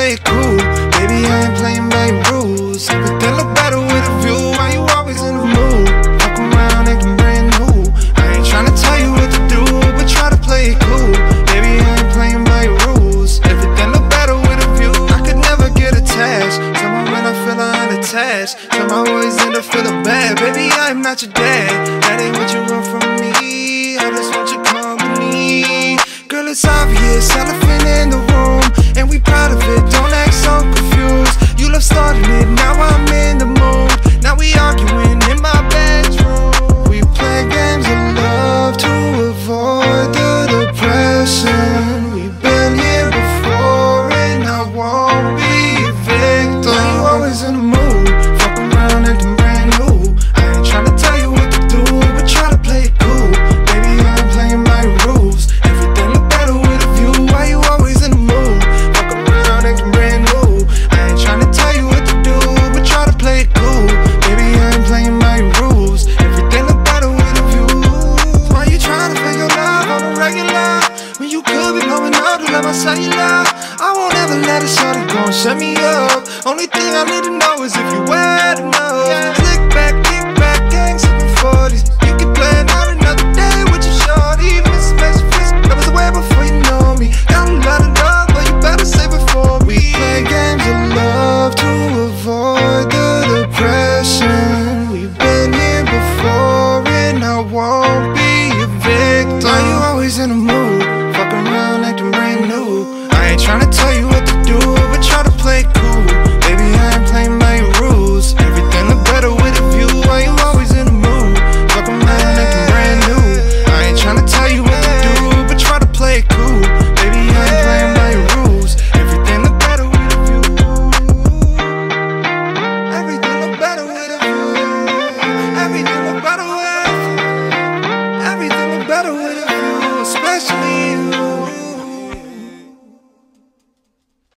play it cool. Baby, I ain't playing by your rules. Everything look better with a view. Why you always in the mood? Fuck around, acting brand new. I ain't tryna tell you what to do, but try to play it cool. Baby, I ain't playing by your rules. Everything look better with a view. I could never get attached. Tell me when I feel unattached. Tell my always end up feeling bad. Baby, I'm not your dad. That ain't what you want from me. I just want your company. Girl, it's obvious, elephant in the room, and we proud of it, don't act so confused. You love starting it, now I'm in the mood. Now we arguing in my bedroom. We play games of love to avoid the depression. We've been here before and I won't be a victim. Now you always in the mood, fuck around acting brand new. I ain't tryna tell you what to do, but try to play it cool. Baby, I'm playing by rules. Everything look better with a view. Why you always in the mood? Fuck around acting brand new. I ain't tryna tell you what to do, but try to play it cool. Baby, I'm playing by rules. Everything look better with a view. Why you tryna figure love on a regular when you could be blowing up to let my cellular? I won't ever let it shut it go and shut me up. Only thing I need to know is if you wet enough.